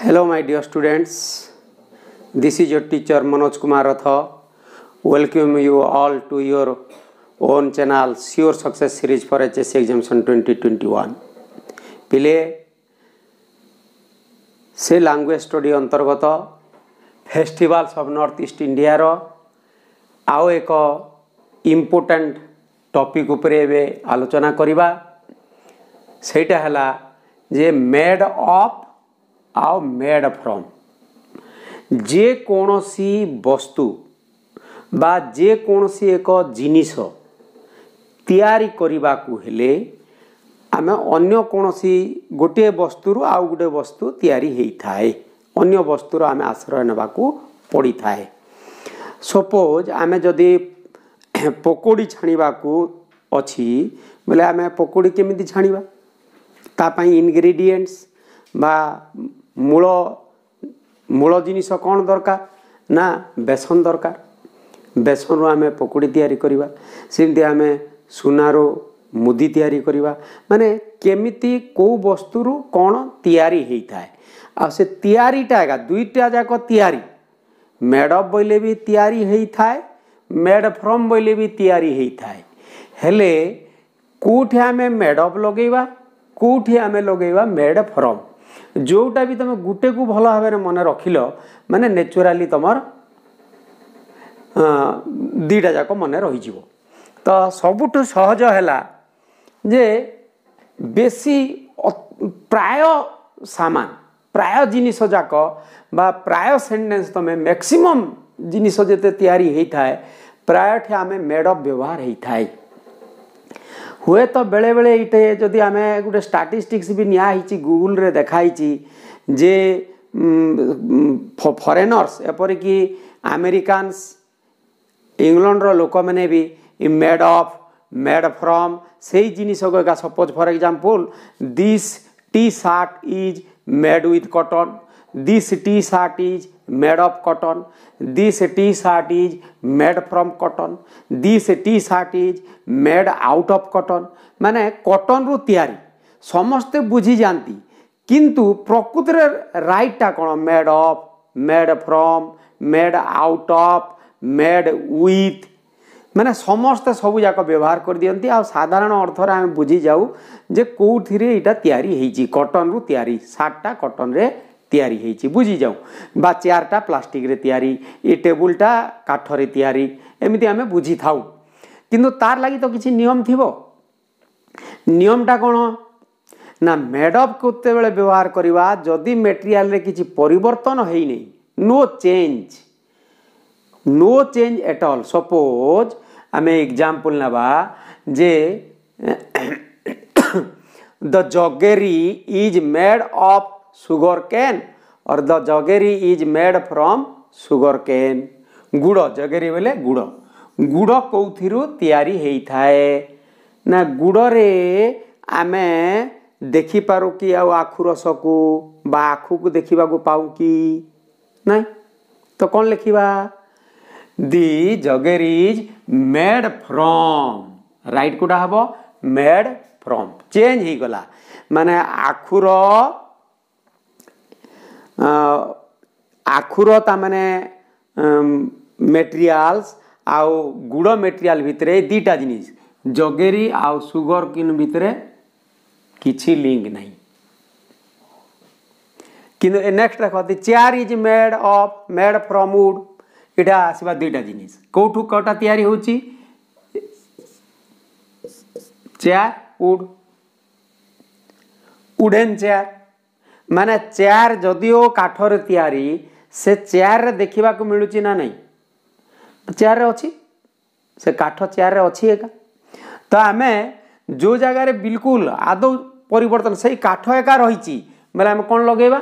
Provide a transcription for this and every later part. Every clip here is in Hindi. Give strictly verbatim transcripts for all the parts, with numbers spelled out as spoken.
Hello my dear students, this is your teacher Manoj Kumar Ratha. Welcome you all to your own channel sure success series for HSC examination twenty twenty one. पिले से लैंग्वेज स्टडी अंतर्गत festivals of north east India रो आओ एक इम्पोर्टेंट टॉपिक उपरे बे आलोचना करिबा। सेटा हला जे मेड ऑफ आउ मेड फ्रॉम जे कोनोसी वस्तु बा जे कोनोसी एक जिनिष तैयारी करिबा को हेले आमे अन्य कोनोसी गोटे वस्तु रु आउ गोटे वस्तु तैयारी हेई थाए, अन्य वस्तु रु आमे आश्रय नेबा को पड़ी थाए। सपोज आमे जदी पकोड़ी छाणीबा को अछि बोले आमे पकोड़ी केमिति छाणीबा, ता पई इंग्रेडिएंट्स बा मूल मूल जिनिष कौन दरकार ना बेसन दरकार। बेसन आमे पकोड़ी तैयारी करिबा, सेमती आमे सुनारो मुदी तैयारी करिबा, माने केमिति को वस्तु रु कौन तैयारी हेई थाए। आ से तैयारीटा एका दुईटा जाक तैयारी मेड ऑफ बोले भी तैयारी हेई थाए, मेड फ्रॉम बोले भी तैयारी हेई थाए। हेले कोठे आमे मेड ऑफ लगेबा, कोठे आमे लगेबा मेड फ्रॉम, जोटा भी तुम गुटे को भल भाव मन रखिल माने नेचुराली तुमर दीटा जाक मन रही। तो सबुठु सहज हैला जे बेसी प्राय सामान प्राय जिनिष जाक बा प्राय सेंटेंस तुम मैक्सिमम जिनिष जेते तैयारी हेई थाए प्राय ठे आमे मेड ऑफ व्यवहार हेई थाए। हुए तो बेले बेले इटे जदि आम गोटे स्टाटिस्टिक्स भी नियाई गूगल रे देखाई जे फरेनर्स एपरिकी अमेरिकान्स इंग्लैंड रो लोक मैंने भी मेड ऑफ मेड फ्रॉम से ही जिनिष को एक suppose for example this T shirt is made with cotton, this T shirt is made of cotton, this T shirt is made from cotton, this T shirt is made out of cotton. माने कॉटन रु तैयारी समस्ते बुझी जानती, किंतु प्रकृत राइट टा कौन made of made from made out of made with, माने समस्ते सबू जाक व्यवहार कर दियंती। आ साधारण अर्थर आम बुझी जाऊ जे कोठी रे इटा तैयारी हेची, कॉटन रु तैयारी, सार्टटा कॉटन रे तैयारी हेची बुझी जाऊँ, बा चेयरटा प्लास्टिक रे तैयारी, ए टेबुलटा काठ रे तैयारी, एमती आम बुझी थाऊ। किंतु तार लगी तो किसी नियम थिबो, नियमटा कौन ना मेड ऑफ कोते बेले व्यवहार करिवा जदि मटेरियल रे किसी परिवर्तन हेई नै, no change no change at all. Suppose आम एग्जांपल नबा जे the jaggery is made of sugar cane और the jaggery is made from sugar cane. गुड़ जगेरी बोले गुड़, गुड़ कौथी तैयारी हेई थाए ना गुड़ रे आमे देखी पारू कि आखु रस को बा आखु को देखा पाऊ कि ना, तो कौन लिखा the jaggery is made from, right कोटा हम मेड फ्रॉम। चेंज ही गला माने आखुर आखुर ताने मेटेरियाल्स आउ गुड़ मेटेरियाल भितर दीटा जिनिस जगेरी आउ सुगर किन भितर किसी लिंक नहीं। कि नेक्स्ट देख the chair is made of made from wood, यहाँ आसवा दुईटा जिनिस कौटू कौटा तैयारी होची चेयर वुड वुडन चेयर, माने चेयर जदिओ काठर तैयारी से चेयर रे देखा मिलूची ना नहीं, चेयर रे अच्छी से काठ चेयर रे अच्छी एका, तो आम जो जगार बिल्कुल आदौ परिवर्तन से काठ एका रही बोले आम कौन लगेबा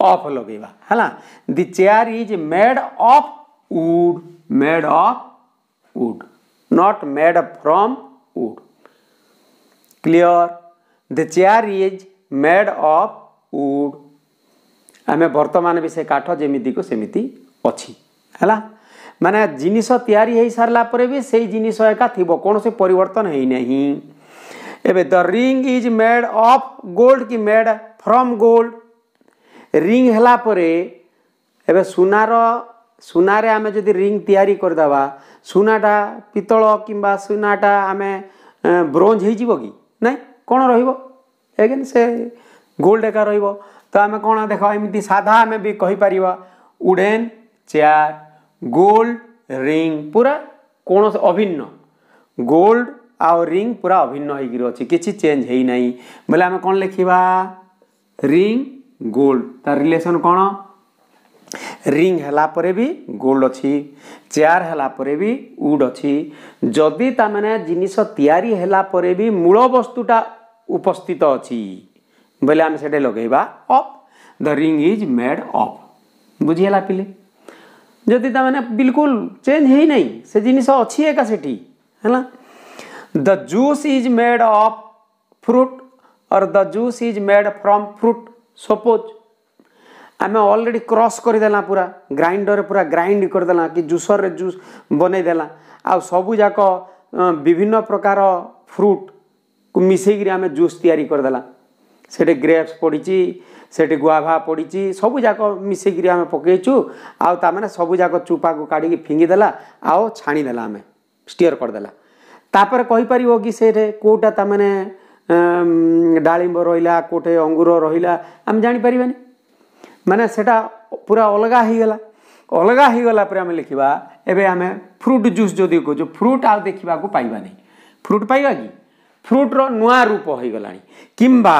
ऑफ लगेबा है। The chair is made of wood, made of wood not made from wood, clear. The chair is made of wood, आम बर्तमान भी से काठ जमीती को सेमिति अच्छी है, माने जिनिष तैयारी हो सारा पर भी से जिनिष एका थी कौन से परिवर्तन है नहीं। एबे the ring is made of gold की मेड फ्रॉम गोल्ड, रिंग हला परे एबे सुनार सुनारे आमे जदि रिंग तैयारी कर दबा सुनाटा पितल किंबा सुनाटा आमे ब्रोंज हो जीवो कि नहीं कौन रहिबो एगेन से गोल्ड एका रहिबो तो आमे कौन देख एमती साधा आमे भी कहि परिबा उडेन चेयर गोल्ड रिंग पूरा कौन अभिन्न गोल्ड आउ रिंग पूरा अभिन्न होकर अच्छे किसी चेंज है ना बोले आम कौन लिखा रिंग गोल्ड तार रिलेशन कौन रिंग हलापर भी गोल्ड अच्छी चेयर हलापर भी वुड अच्छी जदि ता मैंने जिनिस तैयारी हलापर भी मूल वस्तुटा उपस्थित अच्छी बोले आम से लगेबा of the ring is made of बुझीला पिले जदि ता मैंने बिल्कुल चेंज है ना से जिनिस अच्छी एका सेठी है the juice is made of fruit और the juice is made from fruit suppose आम ऑलरेडी क्रॉस करदेला पूरा ग्राइंडर पूरा ग्राइंड करदेला कि जूसर रे जूस बनईदेला आ सबुजाक विभिन्न प्रकार फ्रूट को मिसेक आम जूस तैयारी करदेला सेटे ग्रेप्स पड़ी सेटे गुआभा पड़ी सबुजाक मिसेक आम पकईचु आने सबुजाक चुपा को काढ़ी फिंगीदेला आउ छाणीदेला आम स्टीयर करदेला तापर कही पार कि से कौटा तम डालीब रहा कौटे अंगूर रहा आम जापर माने सेटा पूरा अलग होगा अलग होगा पर आम लिखा एवं आम फ्रूट जूस जो कह फ्रूट आउ देखा पाइबा नहीं फ्रूट पाइबा कि फ्रूट्र नुआ रूप होगा किंबा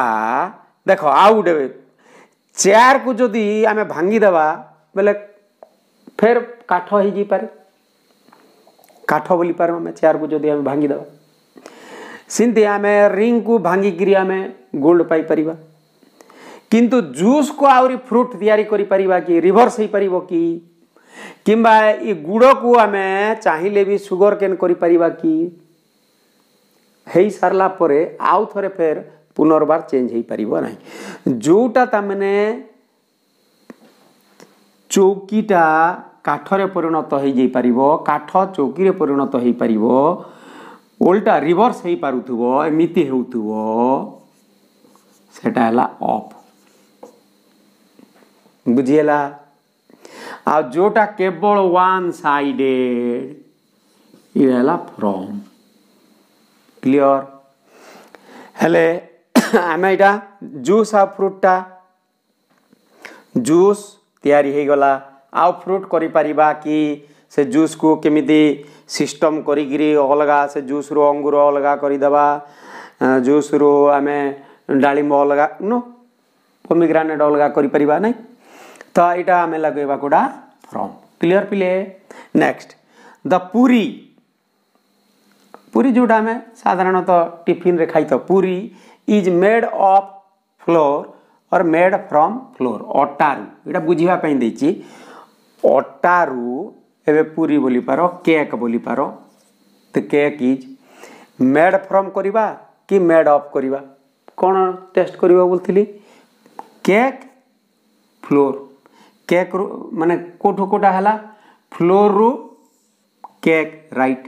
देख आउ गोटे चेयर को जदि आम भांगीदेवा बोले फेर काठ हो जापे काठ बोली पार आम चेयर को जदि आम भांगी दबा सिंती आम रिंग को भांगी करी आम गोल्ड पाई परिबा किंतु जूस को आउरी फ्रूट तैयारी करी परिबा कि रिवर्स हो पार कि किंबा ये गुड़ को आम चाहिए भी सुगर केन करी परिबा कि हे सारला परे आउ थरे फेर पुनर्बार चेंज हो पार ना जोटा तमने चौकीटा काठरे परिणत हो जाई परिबो काठ चौकी रे परिणत हो परिबो उल्टा रिवर्स हो पारुथबो एमिति हेउथबो सेटा हला ऑफ बुझियला आ जोटा केवल वन साइडेड ये हला फ्रॉम क्लियर हेले आम एटा जूस आ फ्रूटटा जूस तैयारी हे गला आउ फ्रूट करी परिबा कि से जूस को केमिति सिस्टम करी अलगा से जूस रो अंगूर अलगा करदेवा जूस रो आम डालीम अलगा नो पोमीग्रानेट अलगा करीपर ना तो यहाँ आम लगेबा कोड़ा फ्रॉम क्लियर पिले नेक्स्ट द पूरी पूरी जोटा आम साधारणतः टिफिन रे खाई तो puri is made of flour और मेड फ्रॉम फ्लोर अटारू यहाँ बुझापी देती अटारू एवे पूरी बोली पारो केक बोली पारो तो केक इज मेड फ्रॉम करिबा कि मेड ऑफ करिबा कौन टेस्ट करिबा बोलथिली केक फ्लोर केक रु माने कोठो कोटा हला फ्लोर रु केक राइट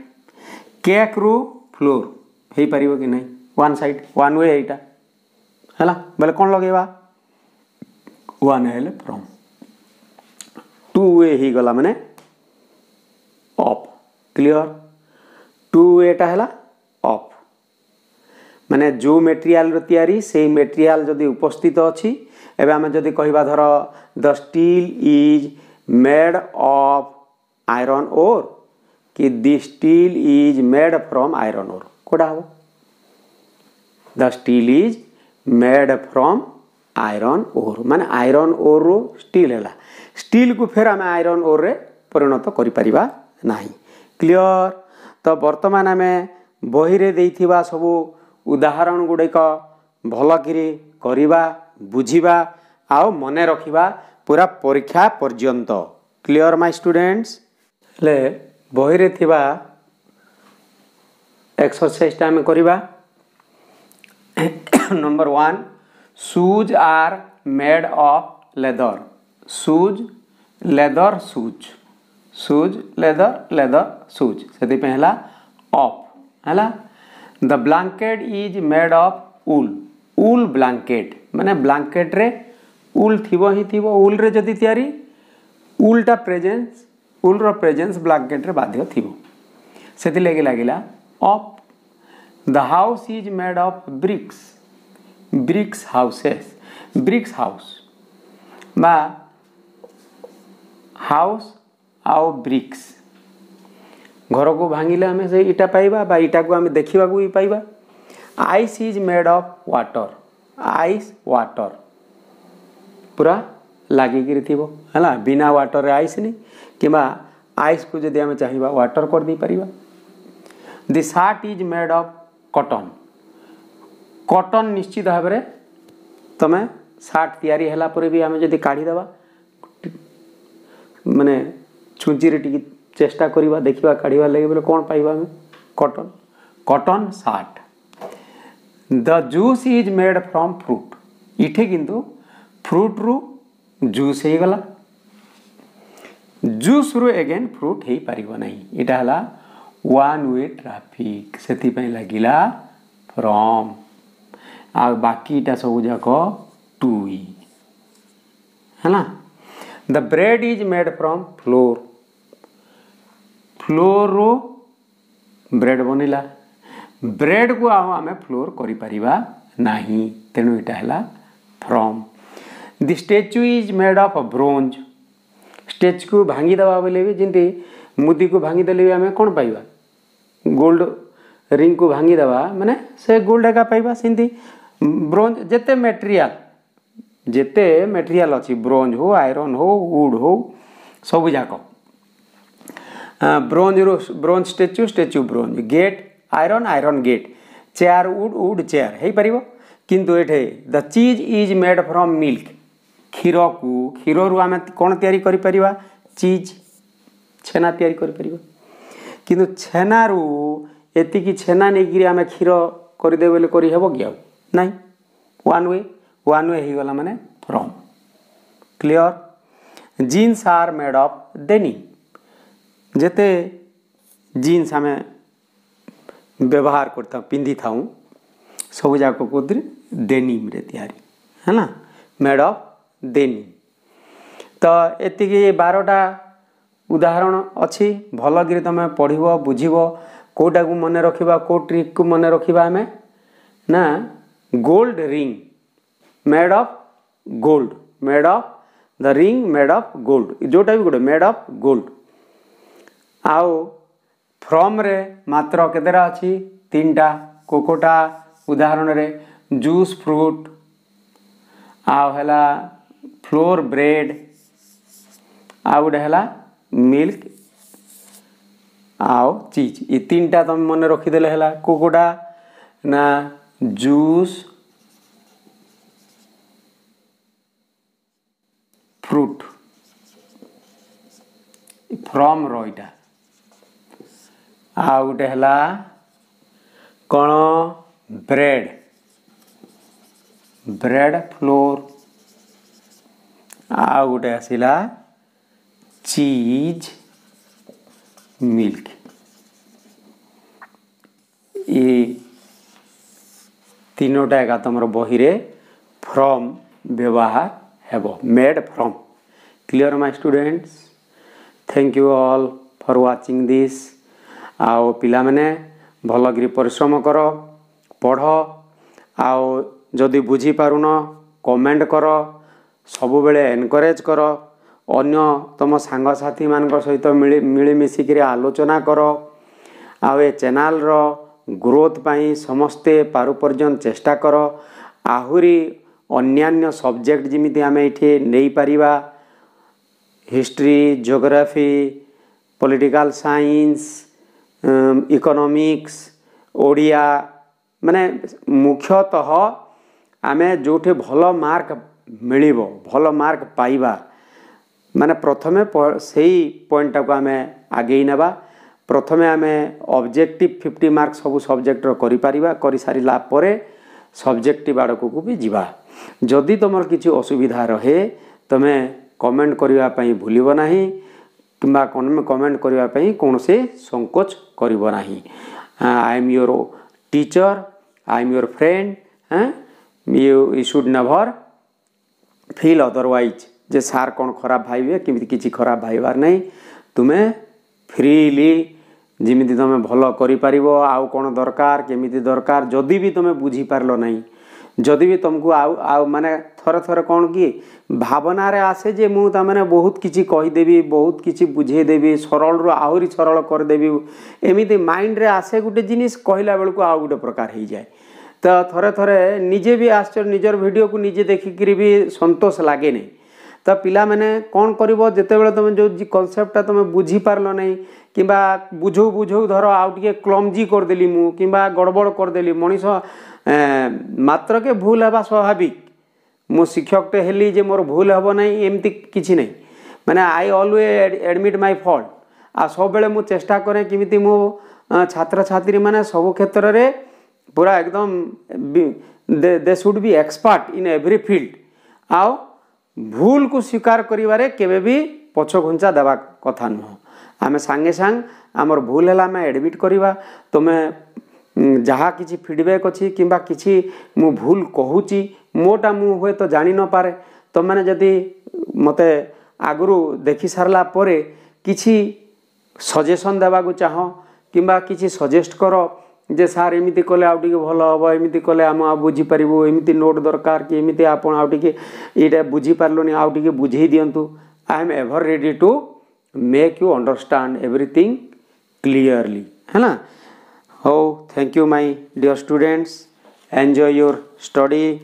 केक रु फ्लोर हे परिबो कि नहीं वन साइड वन वे एटा हला बोले कौन लगेबा वन हेले फ्रॉम टू वे ही गला माने ऑफ क्लियर टू एटा है ऑफ माने जो मेटेरियल तैयारी से मेटेरियल जदि उपस्थित अच्छी एवं आम जदि कहबा धर the steel is made of iron ore कि the steel is made from iron ore कोड़ा हो the steel is made from iron ore माने आयरन ओर रो स्टील है स्टील को फेर आम आयरन ओर रे परिणत तो करिपरिबा नहीं क्लियर तो बर्तमान आम बही सबू उदाहरण गुड़िक भलकि करवा बुझा आउ मने रखा पूरा परीक्षा पर्यंत क्लियर माय स्टूडेंट्स ले बही एक्सरसाइज आम करवा number one shoes are made of leather shoes leather shoes shoes leather leather shoes से ऑफ है the blanket is made of wool wool blanket माने ब्लैंकेट रे उल थीबो ही थीबो उल रे जदी तयारी उलटा प्रेजेन्स उल रो प्रेजेन्स ब्लैंकेट रे बाध्य थीबो सेति लगे लागिला of the house is made of bricks bricks houses bricks house बा हाउस आउ ब्रिक्स घर को भांगिले आम से इटा पाइबा बा इटा को आम देखा भी पाइबा ice is made of water ice water पूरा लगिकी थो है बिना वाटर रे आइस नहीं कि आइस को जब आम चाहिए वाटर कर दे पार the shirt is made of cotton cotton निश्चित भाव में तुम्हें शर्ट या भी आम जब काढ़ीदेवा माने छुंची टी चेष्टा करवा देखा काढ़ा लगे बोले कौन पाइबा cotton cotton shirt the juice is made from fruit इठे किंतु फ्रूट रु जूस हो गला जूस रु एगेन फ्रूट हो पार नहीं इटा हला वन वे ट्राफिक से लगिला फ्रॉम आ बाकी इटा सब जाक टू है ना the bread is made from flour flour रो ब्रेड बनिला ब्रेड को आम फ्लोर करि परिबा नाही तेणु इटा हैला from the statue is made of bronze statue को भांगी दबा बोले भी जिनती मुदी को भांगी देले भी आम कौन पाइबा गोल्ड रिंग को भांगी दबा माने से गोल्ड एका पाइबा सेंती ब्रोंज जेते मटेरियल जेते मटेरियल अच्छी ब्रोंज हो आयरन हो वुड हो सब जाक ब्रोंज रो bronze statue statue bronze gate iron iron gate chair wood wood chair हो पार किंतु ये the cheese is made from milk क्षीर को क्षीर रु आम कौन या चीज छेना तैयारी किंतु छेना रु एति छेना नहीं आम क्षीर करदे बोले करहब कि आउ ना वन वे वन वे हो गला माने from clear jeans are made of denim जेते जीन्स आम व्यवहार करता पिंधि था सब जाक कौदे डेनिम रे तैयारी है ना मेड ऑफ डेनिम तो ये बारटा उदाहरण अच्छी भल कि तुम पढ़व बुझब कौटा को मन रखा कौ ट्रिक को मन रखा आम ना gold ring made of gold made of the ring made of gold जोटा भी गोटे मेड ऑफ गोल्ड आउ फ्रॉम रे मात्र केदेरा अच्छी तीन टा कोकोटा उदाहरण रे जूस फ्रूट आउ हैला फ्लोर ब्रेड आउ गोटे हैला मिल्क आउ चीज ये तीन टा तुम मन रखीदेले हैला कोकोटा ना जूस फ्रूट फ्रॉम रोइटा आ गोटे है कण ब्रेड ब्रेड फ्लोर आ गोटे आसला चीज मिल्क ये तीनोटा एक तुम बही फ्रॉम व्यवहार हैबो made from clear my students thank you all for watching this आओ पिला माने भल कि परिश्रम कर पढ़ आओ जदि बुझी पारुन कमेंट कर सब बेले एनकरेज कर अन्य तुम सांग साथी मान सहित मिली मिली मिसिकरी आलोचना कर आओ ए चैनल रो ग्रोथ पाई समस्ते पारु पर्यंत चेष्टा कर आहुरी अन्यान्य सब्जेक्ट जिमिति आमे इठे नहीं पारिबा history geography political science economics Odia माने मुख्यतः आमे जोठे भलो मार्क मिलिबो भलो मार्क पाइबा माने प्रथमे सेही पॉइंट टाको आमे आगे नेबा प्रथमे आमे ऑब्जेक्टिव फिफ्टी मार्क सब सब्जेक्ट रो करि परिबा करि सारिला परे सब्जेक्टिव आड़को को भी जीवा जदि तुमर किसी असुविधा रहे तमे कमेंट करिवा पई भूलिबो नाही किंबा कमेंट करने कौन से संकोच करिबो नाही I am your teacher I am your friend you you should never feel otherwise जे सार कौन खराब भावे किमि किसी खराब भावार नहीं तुम्हें फ्रीली जमी तुम भल कर आउ कौन दरकार केमी दरकार जदि भी तुम बुझी पारल नहीं जदि भी तुमको आउ आउ माने थरे थरे कौन कि भावना रे आसे जे मु तमाने बहुत किछि कहीदेवी बहुत किछि बुझे देवी सरल रो आहुरी सरल करदेवी एमिति माइंड रे आसे गोटे जिनिस कहला बेलू आउ गोटे प्रकार हो जाए। तो थरे थरे निजे भी आश्चर्य निजर वीडियो को निजे देखिकरी भी संतोष लागे नहीं। तो पिला मैंने कौन करिवो जेतेबेले तुम जो कनसेप्टा तुम बुझी पारलो नहीं किबा बुझौ बुझौ धर आउ टिके क्लमजी करदेली मु किबा गड़बड़ करदेली मनीष मात्र के भूल हवा स्वाभाविक मो शिक्षकटे हेली जे मोर भूल हबो नहीं एमती किछि नहीं माने I always admit my fault आ सब बेले मु चेष्टा करे किमिति मो छात्र छात्री माने सब क्षेत्र रे पूरा एकदम they should be expert in every field आउ भूल को स्वीकार करिवारे केबे भी पछघुंचा देवा कथा नुह आम सांगे सांग आमर भूल है आम एडमिट करवा तुम्हें जहाँ कि फीडबैक अच्छी किंबा किसी मु भूल कहूँ मोटा मु हुए तो जानी न पारे तो मैंने जदि मते आगुरु देखि सारला परे किसी सजेसन देवा चाह किंबा किसी सजेस्ट कर जे सार एमती कले आउ टिके भल हम एमती कले आम आ बुझीपरू एमती नोट दरकार कि एमती आप ये बुझीपारे आउ टिके बुझे दिंतु I am ever ready to make you understand everything clearly है ना। हो thank you my dear students enjoy your study.